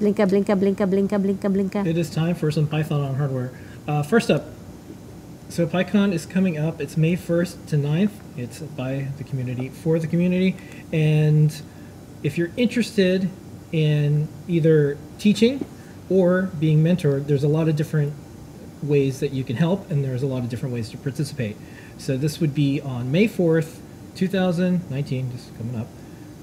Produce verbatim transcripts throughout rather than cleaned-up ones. Blinka, Blinka, Blinka, Blinka, Blinka, Blinka. It is time for some Python on hardware. Uh, first up, so PyCon is coming up. It's May first to ninth. It's by the community, for the community. And if you're interested in either teaching or being mentored, there's a lot of different ways that you can help, and there's a lot of different ways to participate. So this would be on May fourth, two thousand nineteen, just coming up,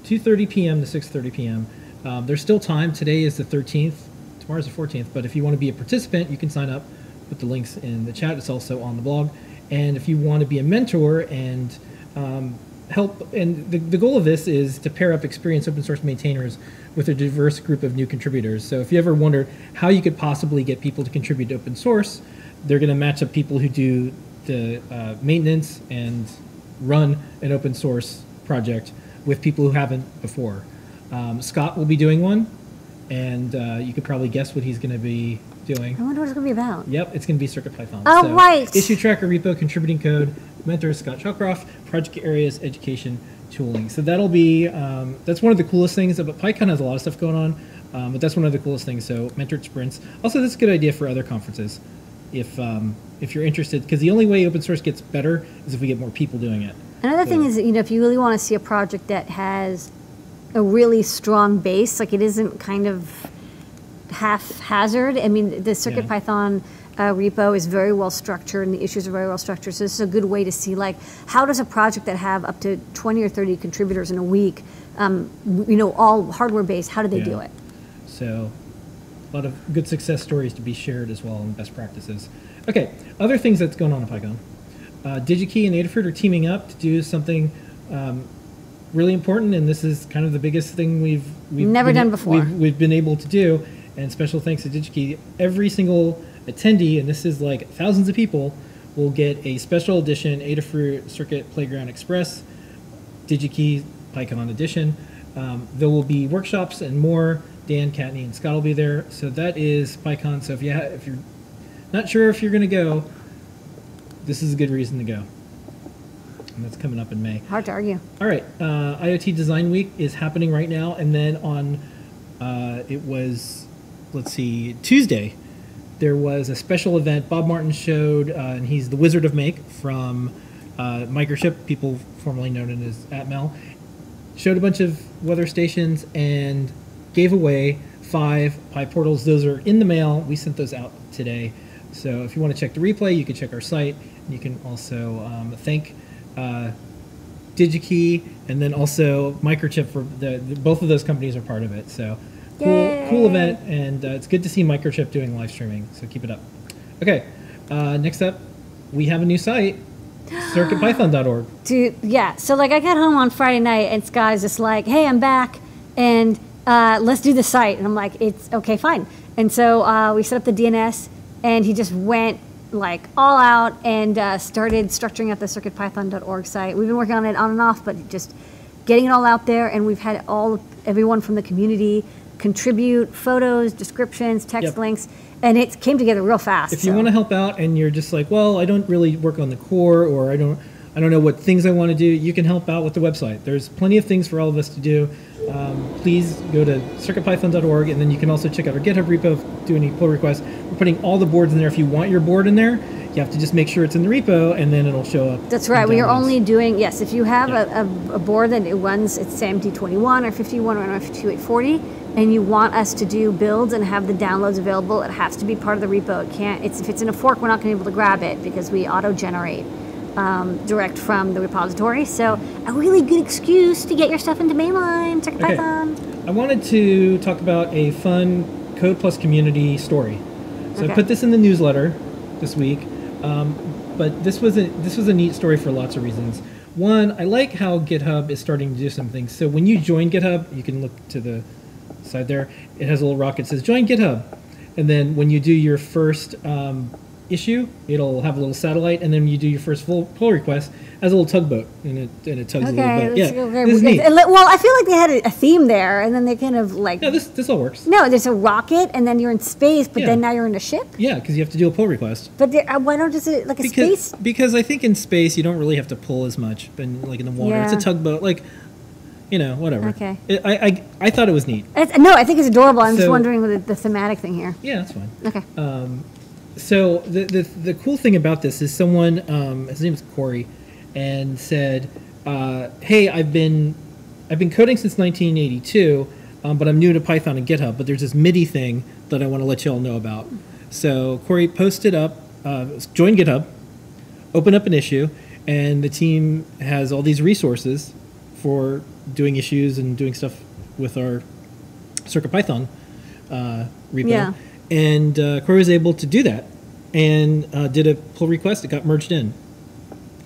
two thirty p m to six thirty p m Um, there's still time. Today is the thirteenth. Tomorrow's the fourteenth. But if you want to be a participant, you can sign up. Put the links in the chat. It's also on the blog. And if you want to be a mentor and um, help, and the, the goal of this is to pair up experienced open source maintainers with a diverse group of new contributors. So if you ever wondered how you could possibly get people to contribute to open source, they're going to match up people who do the uh, maintenance and run an open source project with people who haven't before. Um, Scott will be doing one, and uh, you could probably guess what he's going to be doing. I wonder what it's going to be about. Yep, it's going to be CircuitPython. Oh, so, right. Issue tracker, repo, contributing code, mentor Scott Shawcroft, project areas, education, tooling. So that'll be, um, that's one of the coolest things. But PyCon has a lot of stuff going on, um, but that's one of the coolest things. So mentored sprints. Also, that's a good idea for other conferences if, um, if you're interested, because the only way open source gets better is if we get more people doing it. Another so, thing is, you know, if you really want to see a project that has a really strong base, like it isn't kind of haphazard. I mean, the CircuitPython yeah. uh, repo is very well structured, and the issues are very well structured. So this is a good way to see, like, how does a project that have up to twenty or thirty contributors in a week, um, you know, all hardware based, how do they yeah. do it? So, a lot of good success stories to be shared as well, and best practices. Okay, other things that's going on in PyCon. Uh, DigiKey and Adafruit are teaming up to do something. Um, really important, and this is kind of the biggest thing we've, we've never been, done before. We've, we've been able to do, and special thanks to DigiKey. Every single attendee, and this is like thousands of people, will get a special edition Adafruit Circuit Playground Express DigiKey PyCon edition. Um, there will be workshops and more. Dan Katney and Scott will be there. So that is PyCon. So if you ha if you're not sure if you're going to go, this is a good reason to go. And that's coming up in May. Hard to argue. All right. Uh, IoT Design Week is happening right now. And then on, uh, it was, let's see, Tuesday, there was a special event. Bob Martin showed, uh, and he's the Wizard of Make from uh, Microchip, people formerly known as Atmel, showed a bunch of weather stations and gave away five PyPortals. Those are in the mail. We sent those out today. So if you want to check the replay, you can check our site. And you can also um, thank Uh, DigiKey, and then also Microchip for the, the both of those companies are part of it. So cool, Yay. cool event, and uh, it's good to see Microchip doing live streaming. So keep it up. Okay, uh, next up, we have a new site, circuit python dot org. Dude, yeah. So like, I got home on Friday night, and Scott's just like, "Hey, I'm back, and uh, let's do the site." And I'm like, "It's okay, fine." And so uh, we set up the D N S, and he just went like all out and uh, started structuring out the circuit python dot org site. We've been working on it on and off, but just getting it all out there, and we've had all everyone from the community contribute photos, descriptions, text yep. links, and it came together real fast. If so. you want to help out and you're just like, well, I don't really work on the core, or I don't I don't know what things I want to do, you can help out with the website. There's plenty of things for all of us to do. Um, please go to circuit python dot org, and then you can also check out our GitHub repo, do any pull requests. We're putting all the boards in there. If you want your board in there, you have to just make sure it's in the repo, and then it'll show up. That's right. We are only doing, yes, if you have yeah. a, a board that it runs, it's S A M D twenty-one or fifty-one or M T twenty-eight forty, and you want us to do builds and have the downloads available, it has to be part of the repo. It can't, it's, if it's in a fork, we're not going to be able to grab it because we auto-generate. Um, direct from the repository, so a really good excuse to get your stuff into mainline CircuitPython. Okay. I wanted to talk about a fun Code Plus community story. So okay. I put this in the newsletter this week, um, but this was a this was a neat story for lots of reasons. One, I like how GitHub is starting to do some things. So when you join GitHub, you can look to the side there. It has a little rocket that says "Join GitHub," and then when you do your first um, issue, it'll have a little satellite, and then you do your first full pull request as a little tugboat, and it and it tugs okay, a little bit. Yeah, okay. This is neat. Well, I feel like they had a, a theme there, and then they kind of like no, this this all works. No, there's a rocket, and then you're in space, but yeah. then now you're in a ship. Yeah, because you have to do a pull request. But there, uh, why don't just a, like a because, space? Because I think in space you don't really have to pull as much, but like in the water, yeah. it's a tugboat. Like you know, whatever. Okay. It, I, I, I thought it was neat. It's, no, I think it's adorable. I'm so, just wondering the, the thematic thing here. Yeah, that's fine. Okay. Um, so the, the, the cool thing about this is someone, um, his name is Corey, and said, uh, hey, I've been, I've been coding since nineteen eighty-two, um, but I'm new to Python and GitHub, but there's this MIDI thing that I want to let you all know about. So Corey posted up, uh, join GitHub, open up an issue, and the team has all these resources for doing issues and doing stuff with our CircuitPython uh, repo. Yeah. And uh, Corey was able to do that and uh, did a pull request. It got merged in.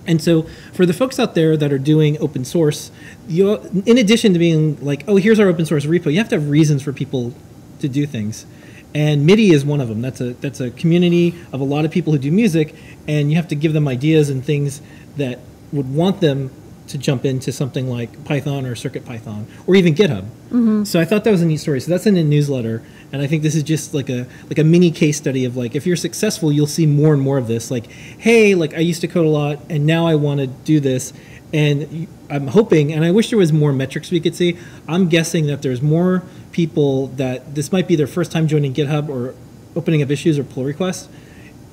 And so for the folks out there that are doing open source, you, in addition to being like, oh, here's our open source repo, you have to have reasons for people to do things. And MIDI is one of them. That's a, that's a community of a lot of people who do music, and you have to give them ideas and things that would want them to jump into something like Python or CircuitPython or even GitHub. Mm-hmm. So I thought that was a neat story. So that's in the newsletter, and I think this is just like a like a mini case study of like, if you're successful, you'll see more and more of this. Like, hey, like I used to code a lot, and now I want to do this. And I'm hoping, and I wish there was more metrics we could see. I'm guessing that there's more people that this might be their first time joining GitHub or opening up issues or pull requests.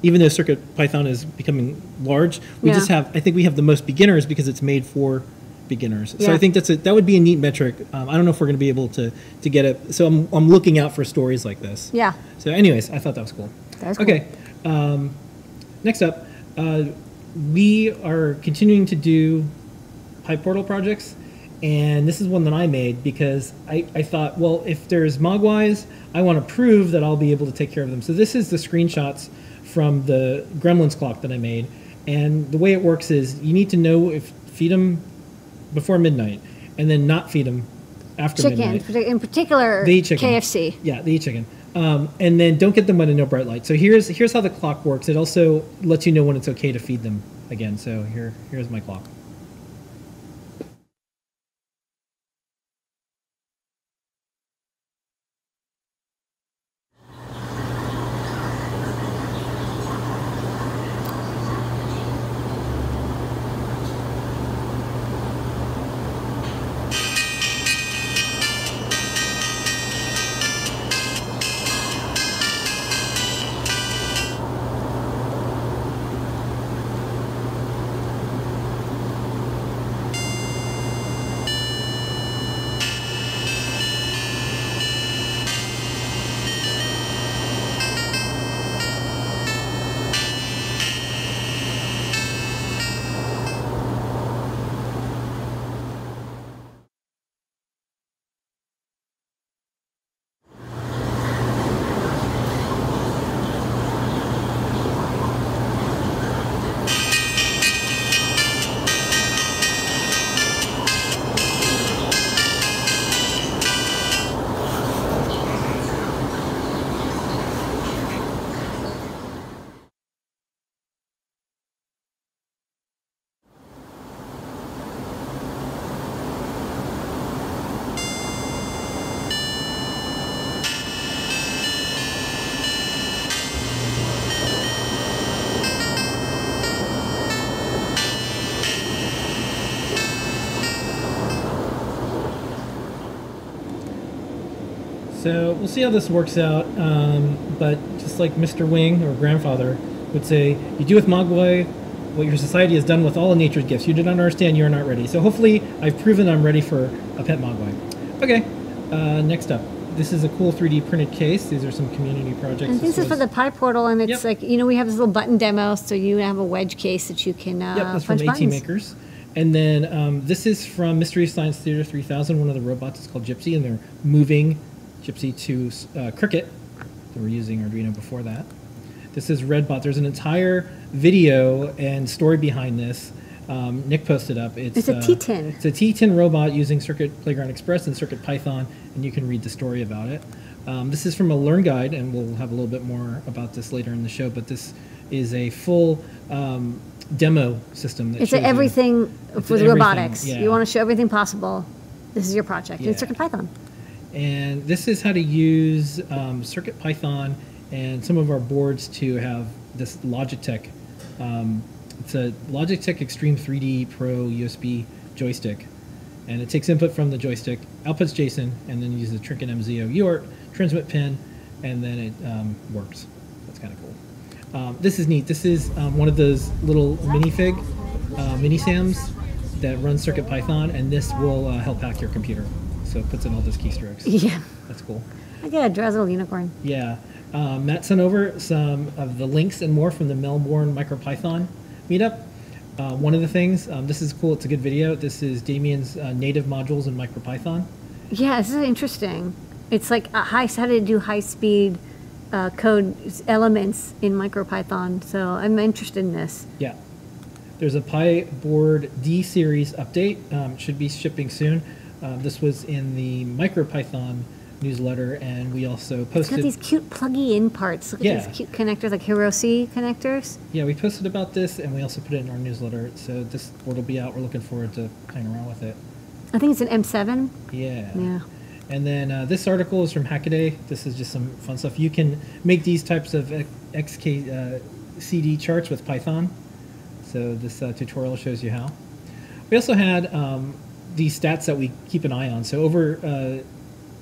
Even though CircuitPython is becoming large, we yeah. just have, I think we have the most beginners because it's made for beginners. Yeah. So I think that's a, that would be a neat metric. Um, I don't know if we're going to be able to, to get it. So I'm, I'm looking out for stories like this. Yeah. So anyways, I thought that was cool. That was cool. Okay. Um, next up, uh, we are continuing to do PyPortal projects. And this is one that I made because I, I thought, well, if there's Mogwais, I want to prove that I'll be able to take care of them. So this is the screenshots from the Gremlins clock that I made. And the way it works is you need to know if feed them before midnight and then not feed them after chicken, midnight. In particular, they eat chicken. K F C. Yeah, they eat chicken. Um, and then don't get them when in no bright light. So here's here's how the clock works. It also lets you know when it's okay to feed them again. So here here's my clock. So we'll see how this works out, um, but just like Mister Wing, or grandfather, would say, you do with Mogwai what your society has done with all of nature's gifts. You do not understand, you are not ready. So hopefully I've proven I'm ready for a pet Mogwai. Okay, uh, next up. This is a cool three D printed case. These are some community projects. And this is for the PyPortal, and it's yep. like, you know, we have this little button demo, so you have a wedge case that you can uh, yep, that's punch from A T Makers. And then um, this is from Mystery Science Theater three thousand. One of the robots is called Gypsy, and they're moving Gypsy to uh, Cricket. They were using Arduino before that. This is Redbot. There's an entire video and story behind this. Um, Nick posted up. It's, it's a uh, T ten. It's a T ten robot using Circuit Playground Express and CircuitPython, and you can read the story about it. Um, this is from a Learn Guide, and we'll have a little bit more about this later in the show, but this is a full um, demo system. That it's a everything you. for it's the robotics. Yeah. You want to show everything possible. This is your project. Yeah. It's CircuitPython. And this is how to use um, CircuitPython and some of our boards to have this Logitech. Um, it's a Logitech Extreme three D Pro U S B joystick. and it takes input from the joystick, outputs JSON, and then uses the Trinket M Z O U A R T transmit pin, and then it um, works. That's kind of cool. Um, this is neat. This is um, one of those little minifig, uh, mini SAMs that run CircuitPython, and this will uh, help hack your computer. So it puts in all those keystrokes. Yeah. That's cool. I get a Drizzle unicorn. Yeah. Uh, Matt sent over some of the links and more from the Melbourne MicroPython meetup. Uh, one of the things, um, this is cool, it's a good video. This is Damien's uh, native modules in MicroPython. Yeah, this is interesting. It's like a high, how to do high-speed uh, code elements in MicroPython, so I'm interested in this. Yeah. There's a PyBoard D series update. Um, should be shipping soon. Uh, this was in the MicroPython newsletter, and we also posted. It's got these cute plug-in parts. Look yeah. at these cute connectors, like Hiroshi connectors. Yeah, we posted about this, and we also put it in our newsletter. So this board will be out. We're looking forward to playing around with it. I think it's an M seven. Yeah. Yeah. And then uh, this article is from Hackaday. This is just some fun stuff. You can make these types of X K C D charts with Python. So this uh, tutorial shows you how. We also had um, these stats that we keep an eye on. So over uh,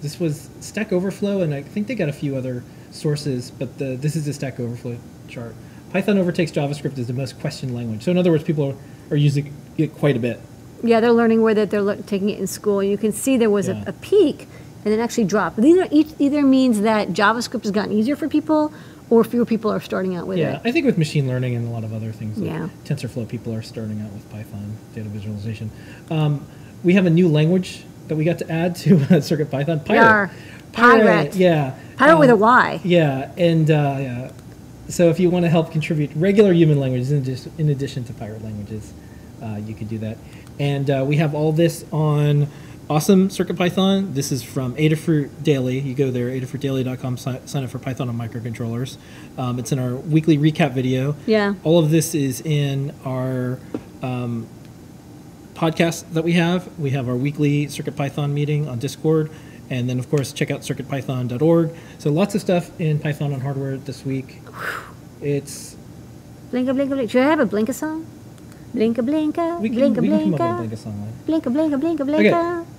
this was Stack Overflow, and I think they got a few other sources, but the, this is the Stack Overflow chart. Python overtakes JavaScript as the most questioned language. So in other words, people are, are using it quite a bit. Yeah, they're learning where that they're le taking it in school. You can see there was yeah. a, a peak and then actually dropped. Either, either means that JavaScript has gotten easier for people, or fewer people are starting out with yeah, it. Yeah, I think with machine learning and a lot of other things, like yeah. TensorFlow, people are starting out with Python data visualization. Um, we have a new language that we got to add to uh, CircuitPython. Pirate. Pirate. Pirate. Yeah. Pirate um, with a Y. Yeah, and uh, yeah. so if you want to help contribute regular human languages in, addition, in addition to pirate languages, uh, you can do that. And uh, we have all this on Awesome CircuitPython. This is from Adafruit Daily. You go there, adafruit daily dot com, si sign up for Python on microcontrollers. Um, it's in our weekly recap video. Yeah. All of this is in our um, podcast that we have. We have our weekly CircuitPython meeting on Discord. And then, of course, check out circuit python dot org. So lots of stuff in Python on hardware this week. It's... Blinka, Blinka, Blinka. Should I have a Blinka song? Blinka, Blinka. We can, Blinka, we Blinka. Can come up with a Blinka song, right? Blinka, Blinka, Blinka, Blinka. Okay.